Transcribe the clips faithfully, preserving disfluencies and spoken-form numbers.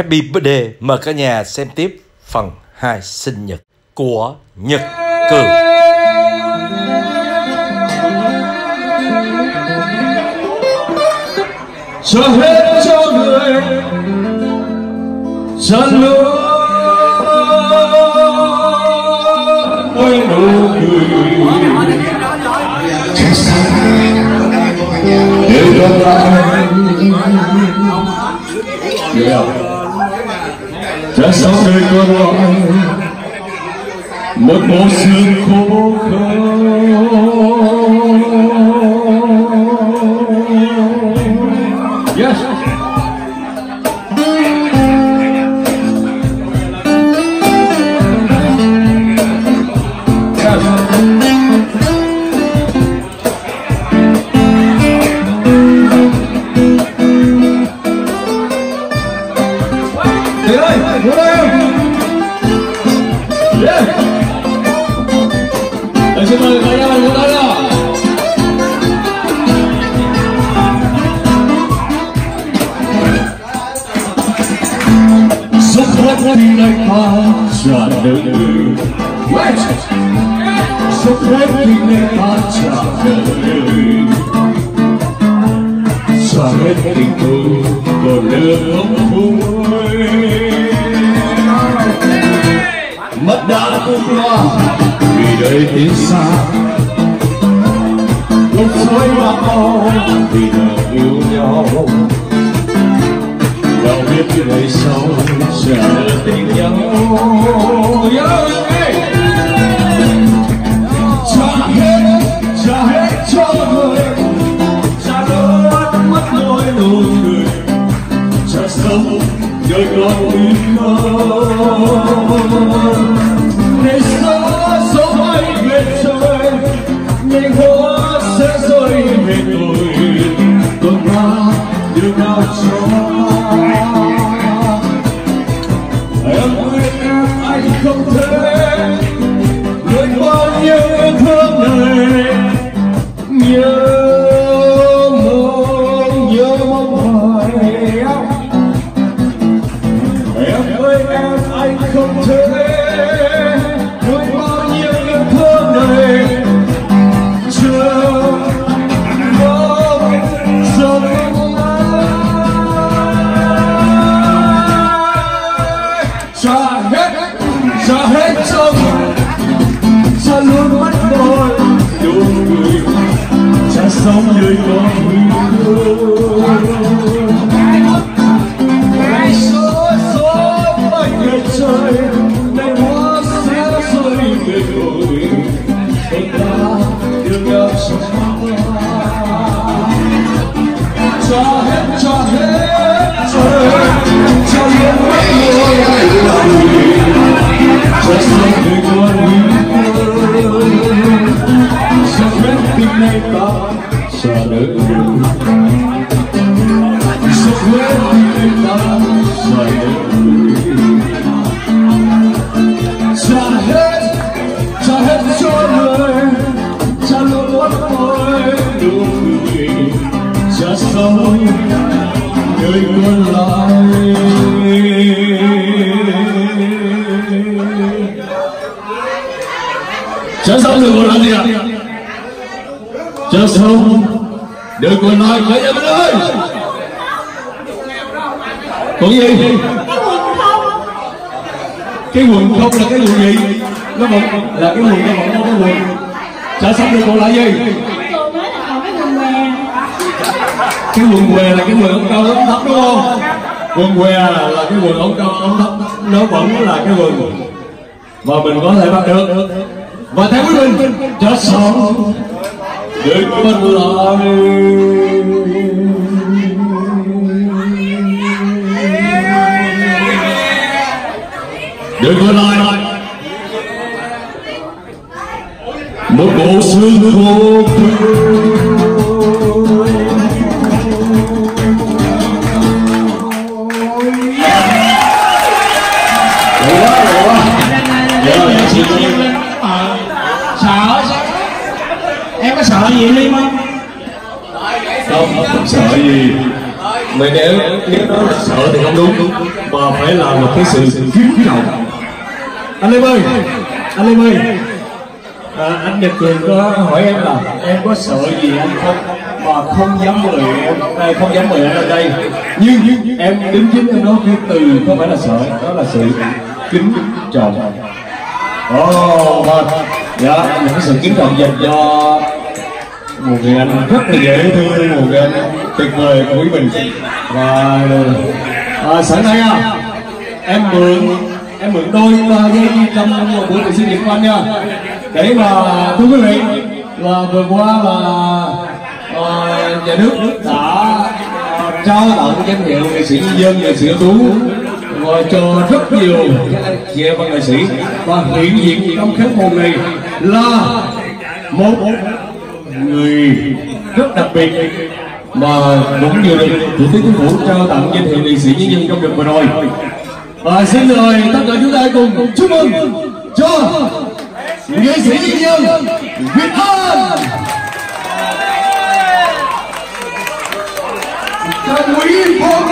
Happy Birthday, mời cả nhà xem tiếp phần hai sinh nhật của Nhật Cường. Cho hết cho người chân lối quay nụ cười để đón anh cha sống đời con loài một bộ xương khô khô. Em có sợ gì Liêm không? Không, không sợ gì. Mình nếu nếu nó sợ thì không đúng, mà phải là một cái sự kiếp trọng. Anh Liêm ơi, anh Liêm ơi, à, anh Nhật Cường có hỏi em là em có sợ gì anh không, mà không dám mời em, không dám mời em ở đây. Nhưng em đính chính cho nó cái từ không phải là sợ, đó là sự kính trọng. Ồ, oh, dạ, những sự kính trọng dành cho một người anh rất là dễ thương, một người anh tuyệt vời của quý mình. Và à, sẵn đây à, em mượn em mượn đôi dây trong một buổi sinh nhật của anh nha. Để mà thưa quý vị là vừa qua là à, nhà nước đã trao tặng danh hiệu nghệ sĩ nhân dân, nghệ sĩ ưu tú cho rất nhiều các chị em văn nghệ sĩ, và hiện diện trong khán phòng này là một người rất đặc biệt mà cũng vừa được Thủ tướng Chính phủ trao tặng danh hiệu nghệ sĩ nhân dân trong đợt vừa rồi. Và xin mời tất cả chúng ta cùng chúc mừng cho nghệ sĩ nhân dân Việt Nam. Trần Quý Phong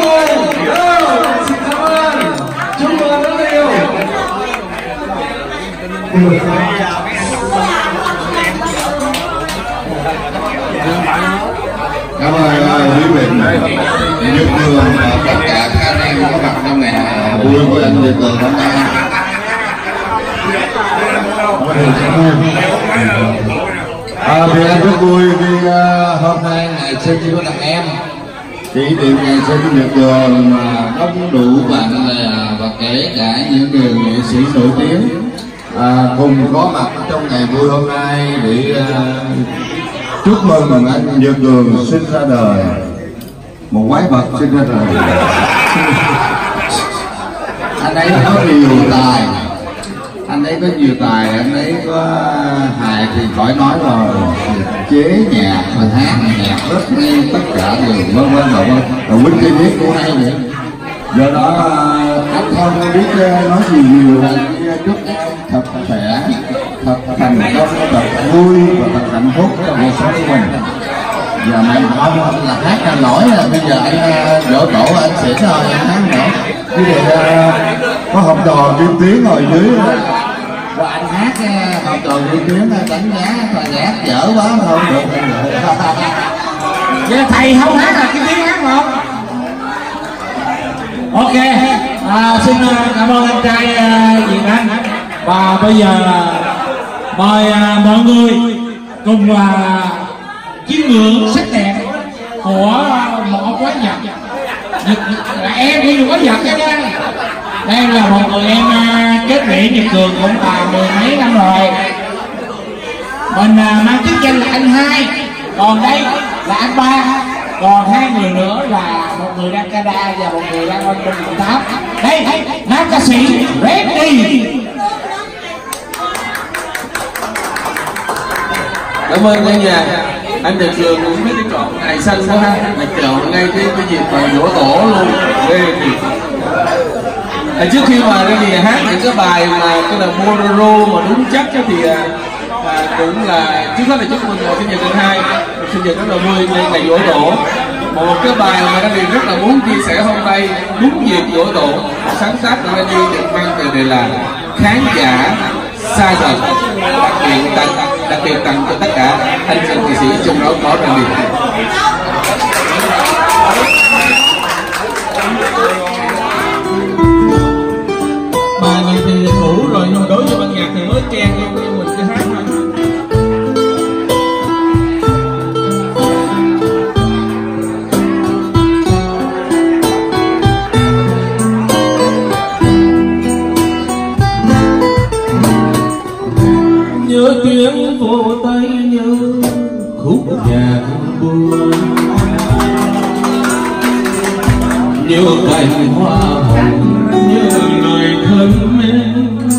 xin cảm ơn, chúc mừng rất nhiều. Cảm ơn quý vị Nhật Cường và tất cả các anh em có mặt trong ngày vui của anh Nhật Cường hôm nay. À, vì em rất vui vì uh, hôm nay ngày sinh nhật của đàn em, kỷ niệm ngày sinh nhật Nhật Cường mà đông đủ bạn bè và kể cả những người nghệ sĩ nổi tiếng à, cùng có mặt trong ngày vui hôm nay để uh, chúc mừng mừng anh Nhật Cường sinh ra đời, một quái vật sinh ra đời. Anh ấy có nhiều tài, anh ấy có nhiều tài, anh ấy có hài thì khỏi nói rồi, chế nhạc, rồi hát nhạc rất nghe, tất cả đều vân vân rồi vân, rồi quýnh cái biết của hay nữa. Do đó anh không biết nói gì nhiều, chúc anh thật khỏe, thật thành công, thật vui và thật hạnh phúc trong cuộc sống của mình. Giờ mình không là hát ra nổi, là bây giờ anh dỗ tổ anh sẽ thôi, anh hát nữa. Như vậy có học trò kim tiếng ngồi dưới và anh hát học trò kim tiếng đánh giá và nhát dở quá không được. Vậy thầy không hát là kim tiếng hát không? Ok, à, xin cảm ơn anh trai Việt Nam. Và bây giờ mời mọi người cùng chiêm ngưỡng sắc đẹp của một quái Nhật. Nhật là em đi quái Nhật nha nha. Đây là một người em kết nghĩa Nhật Cường cũng là mười mấy năm rồi. Mình mang chức danh là anh hai, còn đây là anh ba, còn hai người nữa là một người đang Canada và một người đang ở bên Đồng Tháp. Đây, nam ca sĩ Randy. Cảm ơn cả nhà. Anh Nhật Cường cũng biết cái chọn ngày xanh quá ha, mà chọn ngay cái cái dịp mà dỗ tổ luôn. À, trước khi mà cái gì hát những cái bài mà cái là bolero mà đúng chắc thì à, cũng là trước hết là chúc mừng một sinh nhật thứ hai, sinh nhật rất là vui nhân ngày dỗ tổ. Một cái bài mà Randy rất là muốn chia sẻ hôm nay đúng dịp dỗ tổ, sáng tác của Randy được mang từ đề là khán giả xa gần, đặc biệt tặng đặc biệt tặng cho tất cả anh chị nghệ sĩ trong đó có Randy. Bài này thì cũ rồi nhưng đối với ban nhạc thì mới trang vô nhưng mình cứ hát thôi. Tiếng vô tay như khúc nhạc buồn, như cành hoa hồng, như lời thân mến.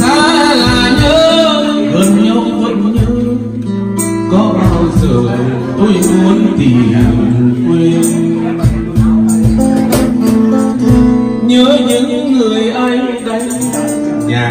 Xa là nhớ, gần nhau vẫn nhớ. Có bao giờ tôi muốn tìm quên? Nhớ những người anh đánh nhạc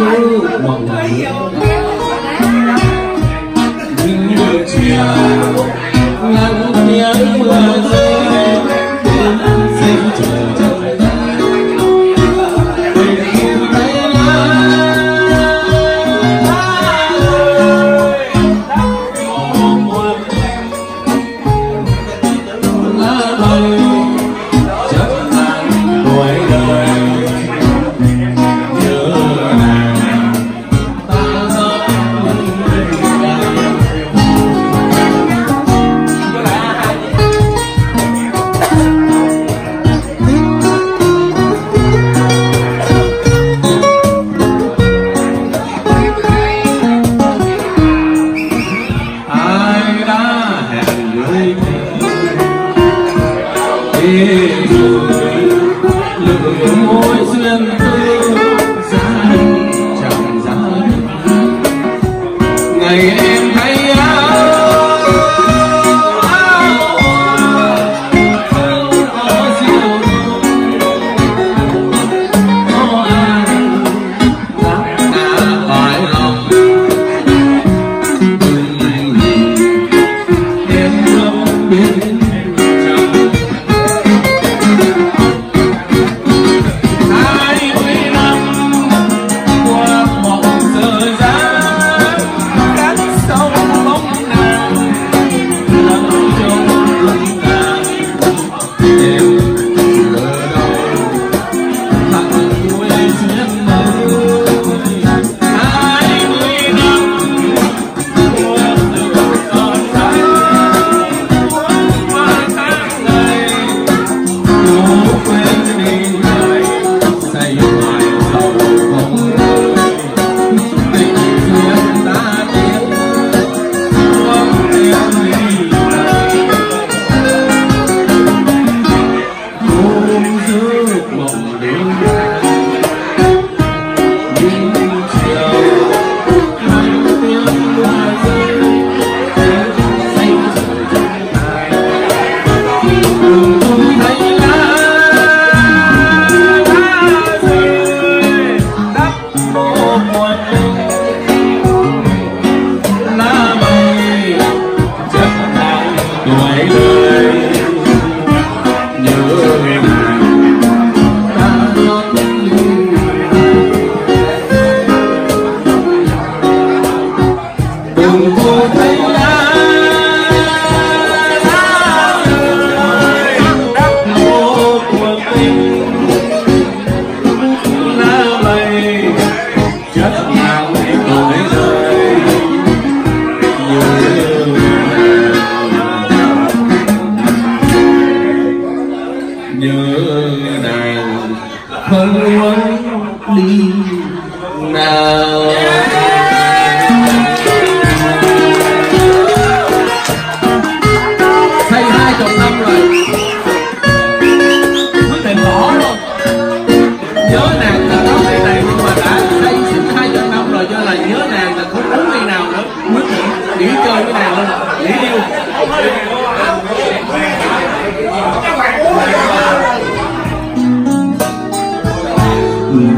dấu mộng những buổi chiều ngắm nhớ mưa rơi đến dinh trời.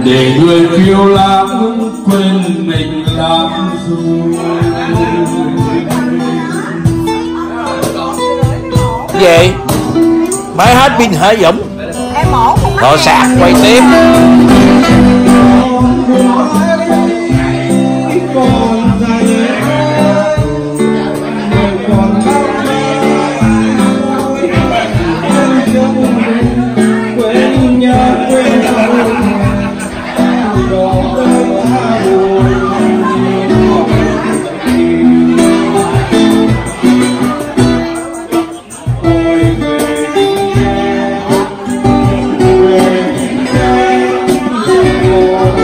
Để người phiêu lãng quên mình làm du. Gì? Máy hết pin hả Dũng? Em mổ không hết. Thợ sạc quay tiếp. Thank you.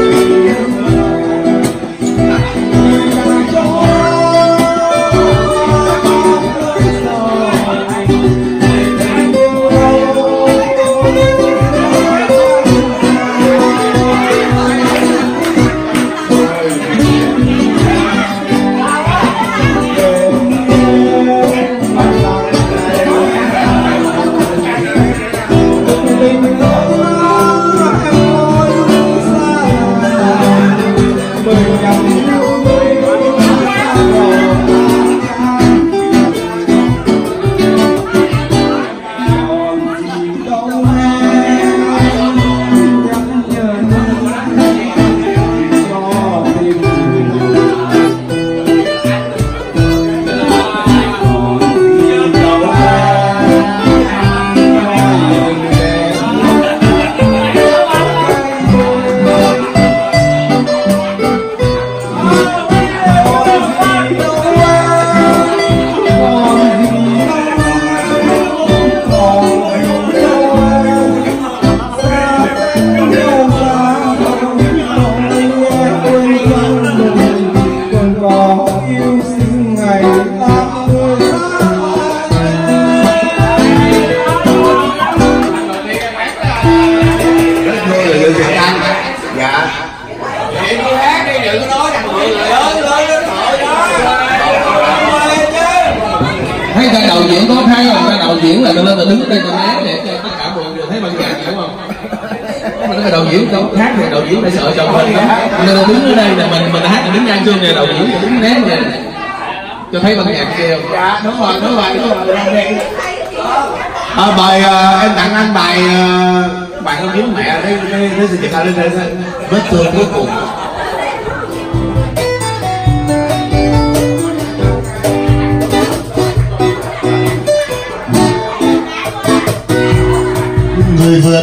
ít nuôi là người Việt Nam. Dạ. Vậy tôi hát đi, đừng có nói rằng người lớn lớn tội đó. Thấy ta đầu diễn có hay không? Ta đầu diễn là ta lên ta đứng đây ta hát để cho tất cả mọi người thấy bằng nhạc, hiểu không? Mình cái đầu diễn đâu hát thì đầu diễn phải sợ chồng mình lắm. Nên ta đứng ở đây là mình mình hát mình đứng ngang xương nè, đầu diễn cũng đứng nét nè. Cho thấy bằng nhạc kìa. Dạ, đúng rồi, đúng rồi, đúng rồi. À, bài uh, em tặng anh bài uh, bài con kiếm mẹ đấy, nó sẽ chụp lên đây vết thương cuối cùng. Người vừa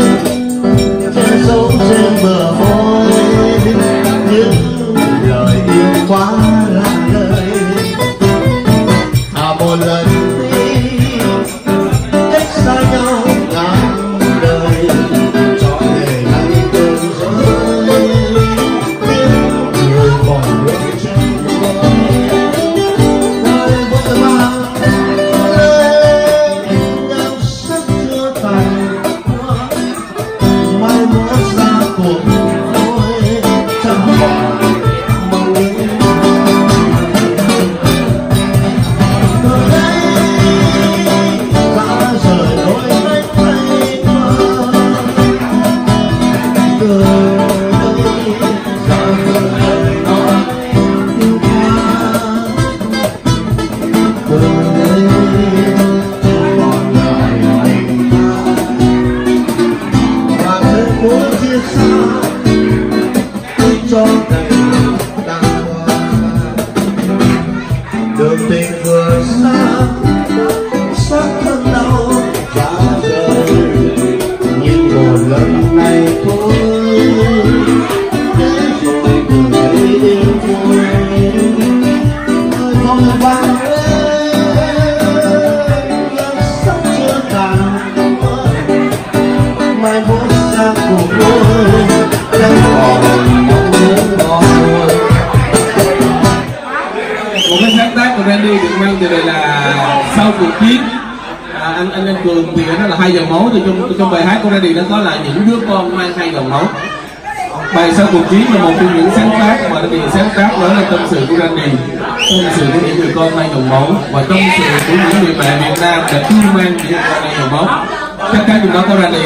che giấu trên bờ môi những lời yêu quá là lời. À một lần đi cách xa nhau ngàn đời, cho ngày nay tôi rơi người còn lối chân vơi. Randy được mang từ đây là sau cuộc chiến à, anh anh Nhật Cường thì nó là hai dòng máu. Thì trong trong bài hát của Randy nó có là những đứa con mang hai dòng máu. Bài sau cuộc chiến là một trong những sáng tác mà Randy sáng tác, đó là tâm sự của Randy, tâm sự của những người con mang dòng máu và tâm sự của những người mẹ Việt Nam đã thương mang những người con mang dòng máu. Chắc chắn trong đó có Randy.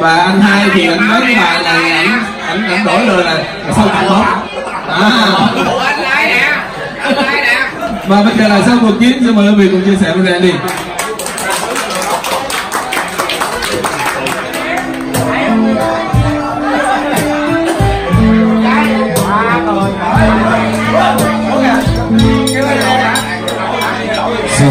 Và anh hai thì anh nói cái bài này ảnh ảnh ảnh đổi lời là sau cuộc máu. Và bây giờ là sau cuộc chiến, xin mời quý vị cùng chia sẻ với Randy. Sau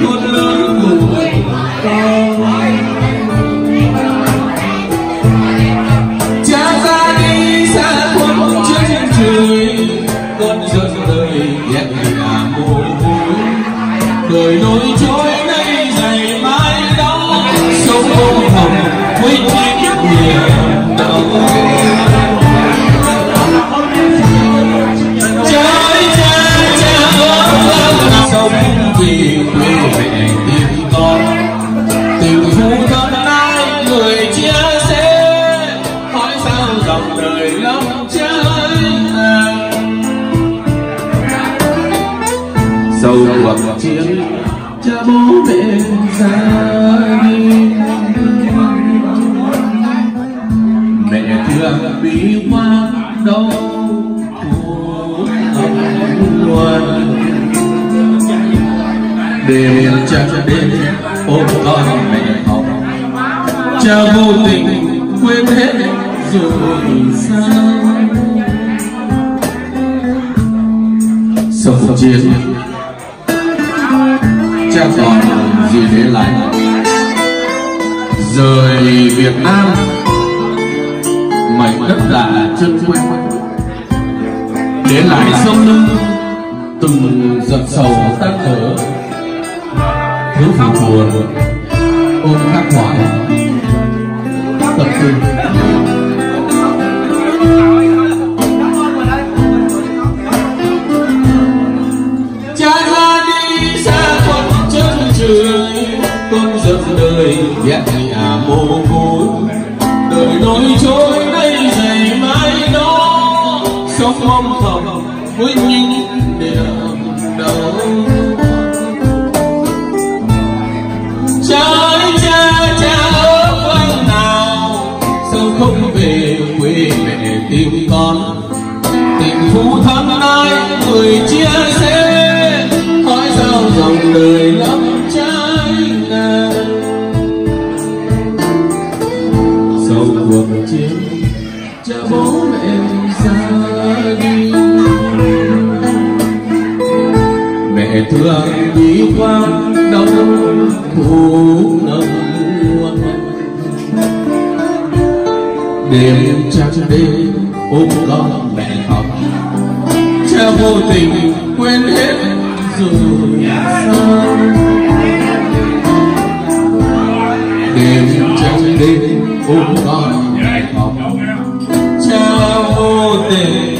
tuôn lớn buồn con, cha ra đi xa khuất chân trời, con dân đời ghét là mồ hôi đời nỗi trôi. Sau cuộc chiến, cha bố mẹ ra đi, mẹ thương bị hoang đau buồn luôn. Đêm chắc đêm ôm con cha vô tình quên hết rồi sao? Sông chiến cha còn gì để lại? Rời Việt Nam mảnh đất đã chân quen, để lại sông lưng từng giận sầu tan khổ, thứ phản buồn ôm khát hoài tập tư. Cha Randy xa con chân trời, con giận đời ghét nhà mồ côi, đời nỗi trôi nay dày mai đó, sống mong thầm với những điều đau. Trái cha cha ở quanh nào, sao không về quê mẹ tìm con? Tình phú thắm ai người chia sẻ, hỏi sao dòng đời lắm trái ngàn. Sau cuộc chiến, cha bố mẹ ra đi, mẹ thương đi qua đau khổ ngập ngùa. Đêm trăng đêm ôm con mẹ khóc, cha vô tình quên hết rồi sao? Đêm trăng đêm ôm con mẹ khóc, cha vô tình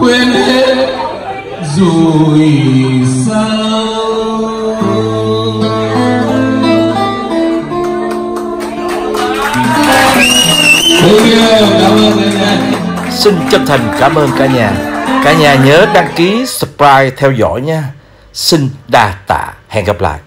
quên hết rồi sao? Xin chân thành cảm ơn cả nhà. Cả nhà nhớ đăng ký subscribe theo dõi nha. Xin đa tạ, hẹn gặp lại.